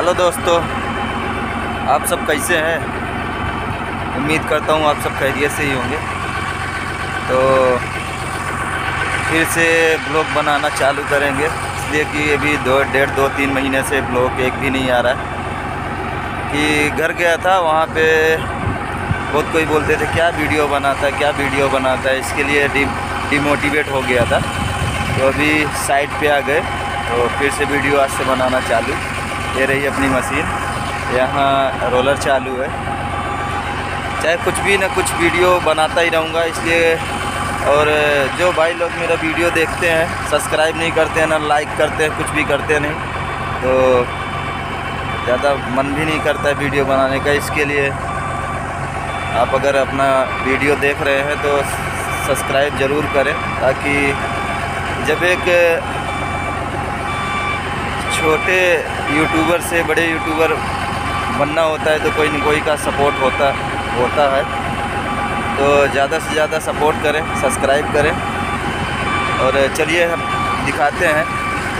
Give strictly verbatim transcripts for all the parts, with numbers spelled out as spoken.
Hello दोस्तों, आप सब कैसे हैं? उम्मीद करता हूँ आप सब खैरियत से ही होंगे। तो फिर से ब्लॉग बनाना चालू करेंगे, इसलिए कि अभी दो डेढ़ दो तीन महीने से ब्लॉग एक भी नहीं आ रहा है। कि घर गया था, वहाँ पे बहुत कोई बोलते थे क्या वीडियो बनाता है क्या वीडियो बनाता है, इसके लिए डि डिमोटिवेट हो गया था। तो अभी साइड पे आ गए तो फिर से वीडियो आज से बनाना चालू। ये रही अपनी मशीन, यहाँ रोलर चालू है। चाहे कुछ भी ना कुछ वीडियो बनाता ही रहूँगा, इसलिए। और जो भाई लोग मेरा वीडियो देखते हैं, सब्सक्राइब नहीं करते हैं, ना लाइक करते हैं, कुछ भी करते नहीं, तो ज़्यादा मन भी नहीं करता है वीडियो बनाने का। इसके लिए आप अगर अपना वीडियो देख रहे हैं तो सब्सक्राइब ज़रूर करें, ताकि जब एक छोटे यूट्यूबर से बड़े यूट्यूबर बनना होता है तो कोई न कोई का सपोर्ट होता होता है। तो ज़्यादा से ज़्यादा सपोर्ट करें, सब्सक्राइब करें। और चलिए हम दिखाते हैं,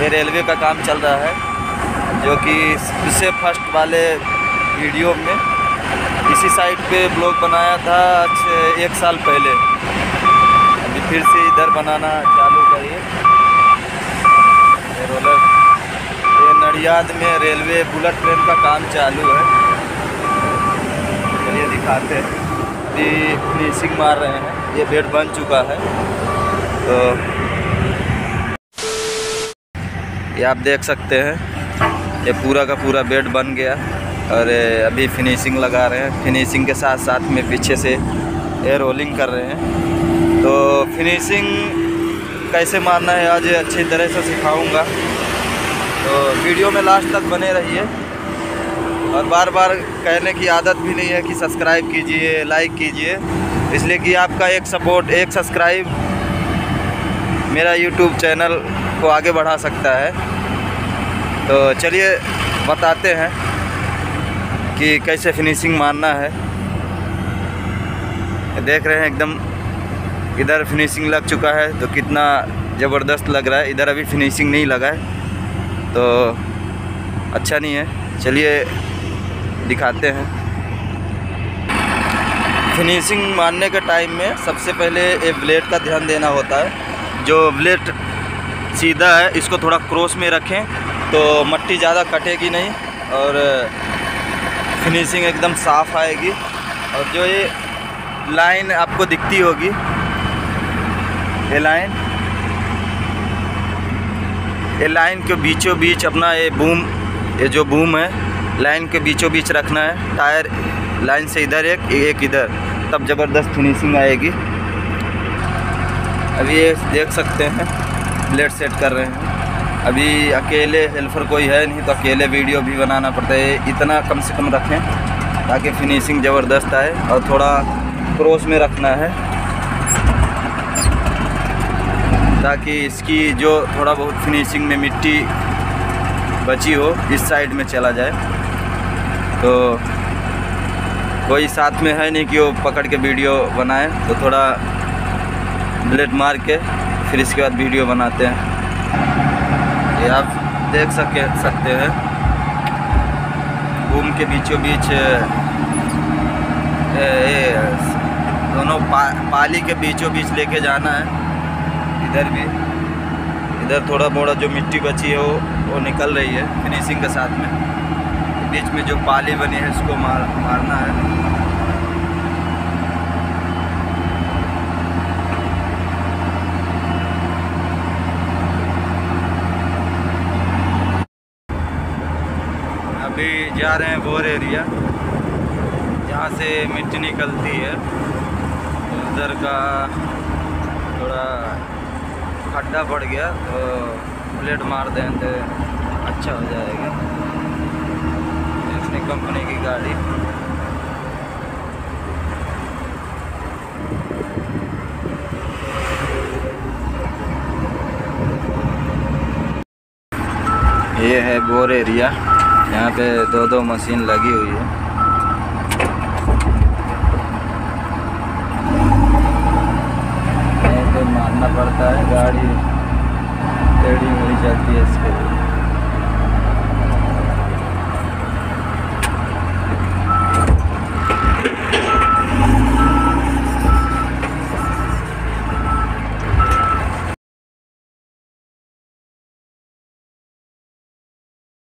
ये रेलवे का काम चल रहा है, जो कि इससे फर्स्ट वाले वीडियो में इसी साइड पे ब्लॉग बनाया था एक साल पहले। अभी फिर से इधर बनाना चालू करिए। रोलर नडियाद में रेलवे बुलेट ट्रेन का काम चालू है। चलिए दिखाते हैं। अभी फिनिशिंग मार रहे हैं, ये बेड बन चुका है। तो ये आप देख सकते हैं, ये पूरा का पूरा बेड बन गया और अभी फिनिशिंग लगा रहे हैं। फिनिशिंग के साथ साथ में पीछे से ये रोलिंग कर रहे हैं। तो फिनिशिंग कैसे मारना है आज अच्छी तरह से सिखाऊंगा, तो वीडियो में लास्ट तक बने रहिए। और बार बार कहने की आदत भी नहीं है कि सब्सक्राइब कीजिए, लाइक कीजिए, इसलिए कि आपका एक सपोर्ट, एक सब्सक्राइब मेरा यूट्यूब चैनल को आगे बढ़ा सकता है। तो चलिए बताते हैं कि कैसे फिनिशिंग मारना है। देख रहे हैं एकदम इधर फिनिशिंग लग चुका है, तो कितना ज़बरदस्त लग रहा है। इधर अभी फिनिशिंग नहीं लगा है तो अच्छा नहीं है। चलिए दिखाते हैं। फिनिशिंग मारने के टाइम में सबसे पहले एक ब्लेड का ध्यान देना होता है। जो ब्लेड सीधा है इसको थोड़ा क्रॉस में रखें तो मट्टी ज़्यादा कटेगी नहीं और फिनिशिंग एकदम साफ़ आएगी। और जो ये लाइन आपको दिखती होगी, ये लाइन ये लाइन के बीचों बीच अपना ये बूम, ये जो बूम है लाइन के बीचों बीच रखना है। टायर लाइन से इधर एक एक इधर, तब ज़बरदस्त फिनिशिंग आएगी। अभी ये देख सकते हैं ब्लेड सेट कर रहे हैं। अभी अकेले हेल्पर कोई है नहीं तो अकेले वीडियो भी बनाना पड़ता है। इतना कम से कम रखें ताकि फिनिशिंग ज़बरदस्त आए। और थोड़ा क्रॉस में रखना है ताकि इसकी जो थोड़ा बहुत फिनिशिंग में मिट्टी बची हो इस साइड में चला जाए। तो कोई साथ में है नहीं कि वो पकड़ के वीडियो बनाए, तो थोड़ा ब्लेड मार के फिर इसके बाद वीडियो बनाते हैं। ये आप देख सके सकते हैं घूम के बीचों बीच, दोनों पा, पाली के बीचों बीच लेके जाना है। इधर भी इधर थोड़ा मोड़ा जो मिट्टी बची है वो वो निकल रही है फिनिशिंग के साथ में। बीच में जो पाली बनी है इसको मार मारना है। अभी जा रहे हैं बोर एरिया, जहाँ से मिट्टी निकलती है। उधर का थोड़ा खड्डा पड़ गया तो ब्लेड मार दें तो अच्छा हो जाएगा। इसने कंपनी की गाड़ी। ये है बोर एरिया, यहाँ पे दो दो मशीन लगी हुई है। मारना पड़ता है, गाड़ी टेढ़ी हो जाती है इसके लिए।